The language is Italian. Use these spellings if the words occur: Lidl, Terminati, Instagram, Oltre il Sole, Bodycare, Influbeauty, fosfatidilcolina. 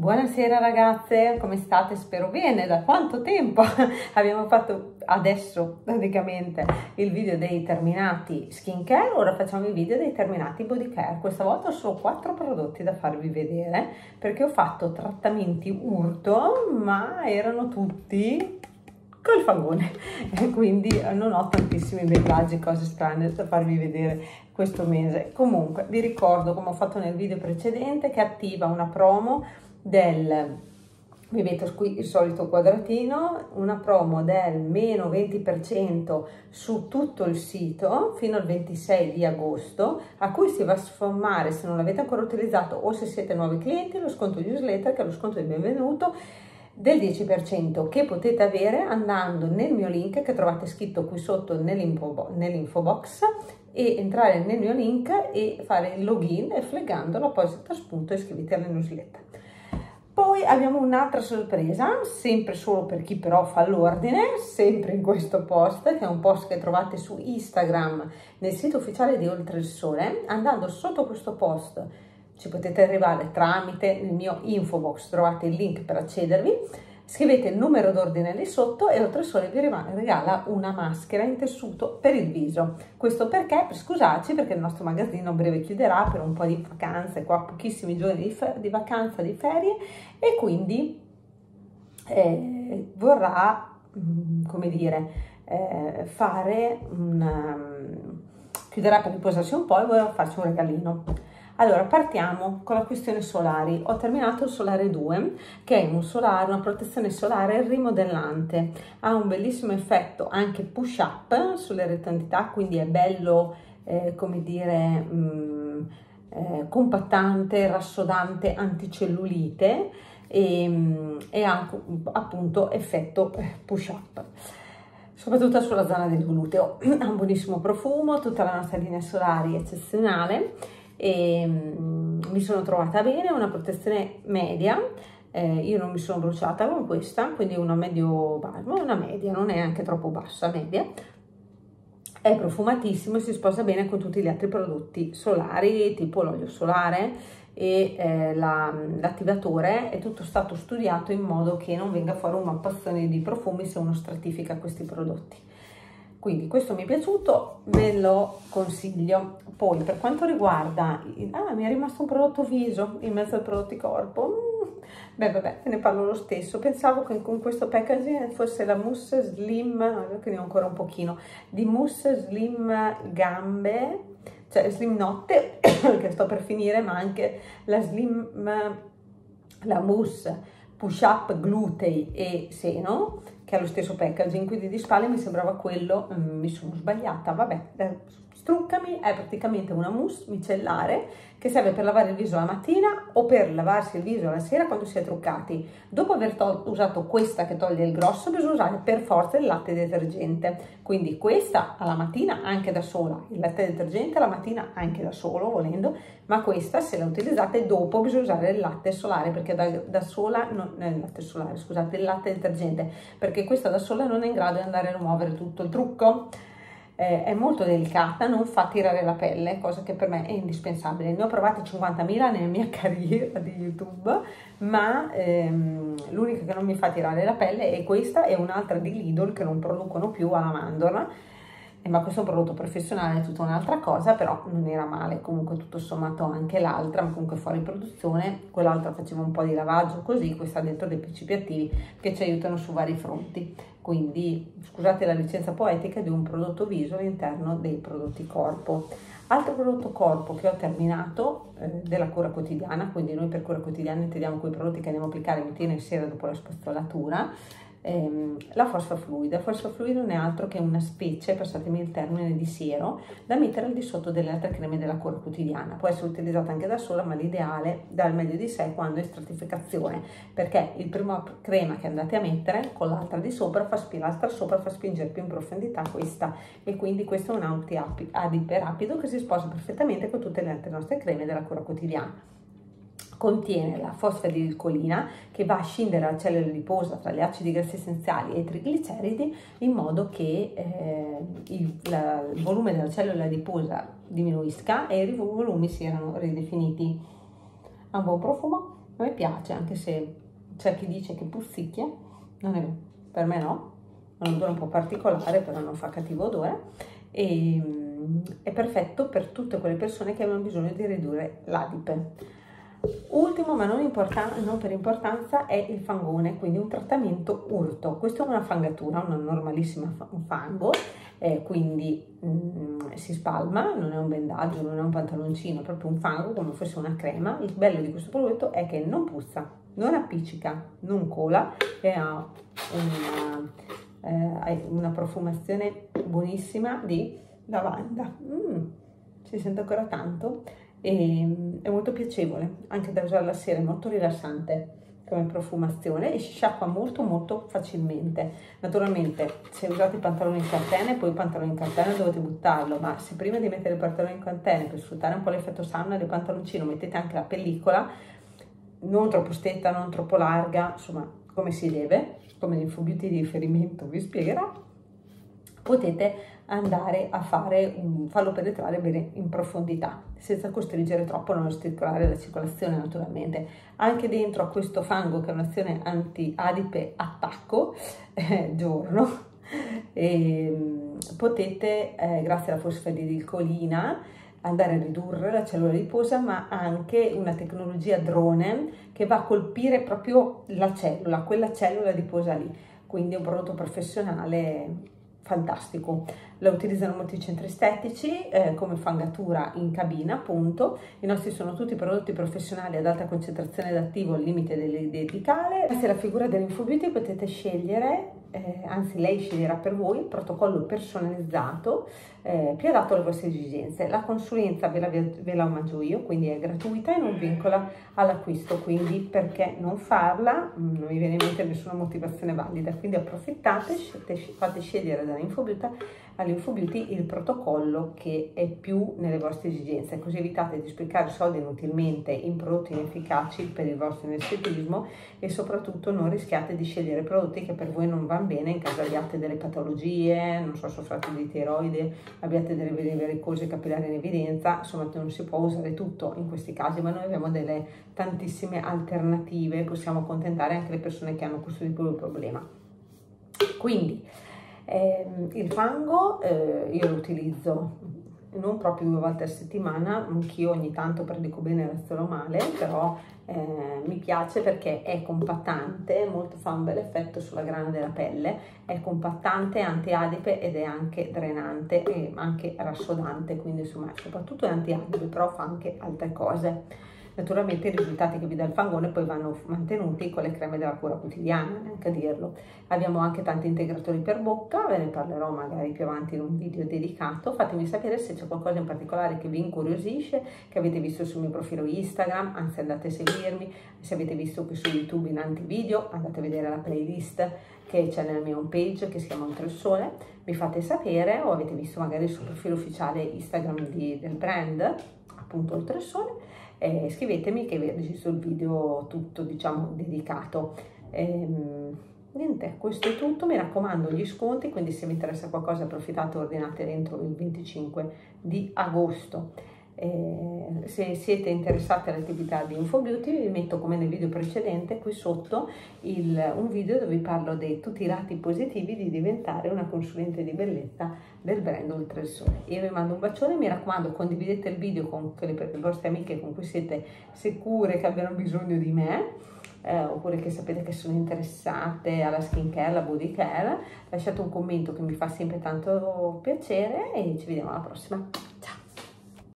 Buonasera ragazze, come state? Spero bene. Da quanto tempo abbiamo fatto adesso praticamente il video dei terminati skincare, ora facciamo i video dei terminati body care. Questa volta ho solo 4 prodotti da farvi vedere perché ho fatto trattamenti urto, ma erano tutti col fangone e quindi non ho tantissimi beccaggi, cose strane da farvi vedere questo mese. Comunque vi ricordo, come ho fatto nel video precedente, che attiva una promo vi metto qui il solito quadratino, una promo del meno 20% su tutto il sito fino al 26 di agosto, a cui si va a sfruttare, se non l'avete ancora utilizzato o se siete nuovi clienti, lo sconto newsletter, che è lo sconto di benvenuto del 10% che potete avere andando nel mio link che trovate scritto qui sotto nell'info box, e entrare nel mio link e fare il login e flaggando l'apposito spunto iscriviti alla newsletter. Poi abbiamo un'altra sorpresa, sempre solo per chi però fa l'ordine, sempre in questo post, che è un post che trovate su Instagram nel sito ufficiale di Oltre il Sole. Andando sotto questo post ci potete arrivare tramite il mio info box, trovate il link per accedervi, scrivete il numero d'ordine lì sotto e Oltre il Sole vi regala una maschera in tessuto per il viso. Questo perché? Per scusarci, perché il nostro magazzino a breve chiuderà per un po' di vacanze, qua pochissimi giorni di vacanza, di ferie, e quindi vorrà, come dire, fare chiuderà per riposarsi un po' e vorrà farci un regalino. Allora, partiamo con la questione solari. Ho terminato il solare 2, che è una protezione solare rimodellante. Ha un bellissimo effetto anche push up sulle retantità, quindi è bello, come dire, compattante, rassodante, anticellulite e ha appunto effetto push up, soprattutto sulla zona del gluteo. Ha un buonissimo profumo, tutta la nostra linea solari è eccezionale. E mi sono trovata bene, una protezione media, io non mi sono bruciata con questa, quindi una medio balmo, una media, non è anche troppo bassa, media. È profumatissimo e si sposa bene con tutti gli altri prodotti solari, tipo l'olio solare e l'attivatore. È tutto stato studiato in modo che non venga fuori un mappazzone di profumi se uno stratifica questi prodotti. Quindi questo mi è piaciuto, ve lo consiglio. Poi per quanto riguarda, mi è rimasto un prodotto viso in mezzo ai prodotti corpo, vabbè, te ne parlo lo stesso. Pensavo che con questo packaging fosse la mousse slim, che ne ho ancora un pochino, di mousse slim gambe, cioè slim notte, che sto per finire, ma anche la mousse push up glutei e seno, che è lo stesso packaging, quindi di spalle mi sembrava quello, mi sono sbagliata, vabbè, struccami. È praticamente una mousse micellare che serve per lavare il viso la mattina o per lavarsi il viso la sera quando si è truccati. Dopo aver usato questa che toglie il grosso, bisogna usare per forza il latte detergente, quindi questa alla mattina anche da sola, il latte detergente alla mattina anche da solo volendo, ma questa se la utilizzate dopo bisogna usare il latte solare, perché da sola, non il latte solare, scusate, il latte detergente, perché questa da sola non è in grado di andare a rimuovere tutto il trucco, è molto delicata, non fa tirare la pelle, cosa che per me è indispensabile. Ne ho provate 50.000 nella mia carriera di YouTube, ma l'unica che non mi fa tirare la pelle è questa e un'altra di Lidl che non producono più, alla mandorla, ma questo è un prodotto professionale, è tutta un'altra cosa, però non era male comunque tutto sommato anche l'altra, ma comunque fuori produzione. Quell'altra faceva un po' di lavaggio così, questa dentro dei principi attivi che ci aiutano su vari fronti, quindi scusate la licenza poetica di un prodotto viso all'interno dei prodotti corpo. Altro prodotto corpo che ho terminato, della cura quotidiana, quindi noi per cura quotidiana intendiamo quei prodotti che andiamo a applicare mattina e sera dopo la spazzolatura, la fosfafluida. Il fosfafluido non è altro che una specie, passatemi il termine, di siero da mettere al di sotto delle altre creme della cura quotidiana. Può essere utilizzata anche da sola, ma l'ideale dà il meglio di sé quando è stratificazione, perché il primo crema che andate a mettere con l'altra di sopra l'altra sopra fa spingere più in profondità questa, e quindi questo è un anti-adipe rapido che si sposa perfettamente con tutte le altre nostre creme della cura quotidiana. Contiene la fosfatidilcolina, che va a scindere la cellula adiposa tra gli acidi grassi essenziali e i trigliceridi, in modo che il volume della cellula adiposa diminuisca e i volumi siano ridefiniti. Ha un buon profumo, a me piace, anche se c'è chi dice che puzzicchia, non è, per me no, ha un odore un po' particolare, però non fa cattivo odore, e è perfetto per tutte quelle persone che hanno bisogno di ridurre l'adipe. Ultimo, ma non per importanza, è il fangone, quindi un trattamento urto. Questa è una fangatura, una normalissima fango, quindi si spalma, non è un bendaggio, non è un pantaloncino, è proprio un fango come fosse una crema. Il bello di questo prodotto è che non puzza, non appiccica, non cola e ha una profumazione buonissima di lavanda. Si sente ancora tanto. E è molto piacevole anche da usare la sera, è molto rilassante come profumazione e si sciacqua molto molto facilmente. Naturalmente se usate i pantaloni in catene, poi il pantalone in catene dovete buttarlo, ma se prima di mettere il pantalone in catene, per sfruttare un po' l'effetto sauna del pantaloncino, mettete anche la pellicola, non troppo stretta, non troppo larga, insomma come si deve, come l'Influbeauty di riferimento vi spiegherà, potete andare a farlo penetrare bene in profondità senza costringere troppo, non ostacolare la circolazione naturalmente. Anche dentro a questo fango, che è un'azione anti-adipe attacco giorno, e potete grazie alla fosfatidilcolina andare a ridurre la cellula adiposa, ma anche una tecnologia drone che va a colpire proprio la cellula, quella cellula adiposa lì, quindi è un prodotto professionale fantastico. La utilizzano molti centri estetici come fangatura in cabina, appunto. I nostri sono tutti prodotti professionali ad alta concentrazione d'attivo al limite dell'ideale. Grazie alla figura dell'Influbeauty potete scegliere, anzi lei sceglierà per voi, il protocollo personalizzato più adatto alle vostre esigenze. La consulenza ve la mangio io, quindi è gratuita e non vincola all'acquisto, quindi perché non farla? Non mi viene in mente nessuna motivazione valida, quindi approfittate, fate scegliere all'Influbeauty il protocollo che è più nelle vostre esigenze, così evitate di sprecare soldi inutilmente in prodotti inefficaci per il vostro estetismo e soprattutto non rischiate di scegliere prodotti che per voi non vanno bene in caso abbiate delle patologie, non so, soffrate di tiroide, abbiate delle varicose capillari in evidenza, insomma non si può usare tutto in questi casi, ma noi abbiamo delle tantissime alternative, possiamo accontentare anche le persone che hanno questo tipo di problema. Quindi il fango io lo utilizzo non proprio 2 volte a settimana, anch'io ogni tanto predico bene e razzolo male, però mi piace perché è compattante, fa un bel effetto sulla grana della pelle, è compattante, antiadipe ed è anche drenante e anche rassodante, quindi insomma soprattutto è antiadipe, però fa anche altre cose. Naturalmente i risultati che vi dà il fangone poi vanno mantenuti con le creme della cura quotidiana, neanche a dirlo. Abbiamo anche tanti integratori per bocca, ve ne parlerò magari più avanti in un video dedicato. Fatemi sapere se c'è qualcosa in particolare che vi incuriosisce, che avete visto sul mio profilo Instagram, anzi andate a seguirmi, se avete visto qui su YouTube in altri video, andate a vedere la playlist che c'è nella mia home page che si chiama Oltre il Sole, mi fate sapere, o avete visto magari sul profilo ufficiale Instagram del brand, appunto Oltre il Sole. Scrivetemi che vi registro il video tutto, diciamo, dedicato. Niente, questo è tutto, mi raccomando gli sconti, quindi se vi interessa qualcosa approfittate, ordinate entro il 25 di agosto. Se siete interessati all'attività di Influbeauty, vi metto, come nel video precedente, qui sotto un video dove vi parlo di tutti i lati positivi di diventare una consulente di bellezza del brand Oltre il Sole. Io vi mando un bacione, mi raccomando condividete il video con le vostre amiche con cui siete sicure che abbiano bisogno di me, oppure che sapete che sono interessate alla skin care, alla body care. Lasciate un commento che mi fa sempre tanto piacere e ci vediamo alla prossima.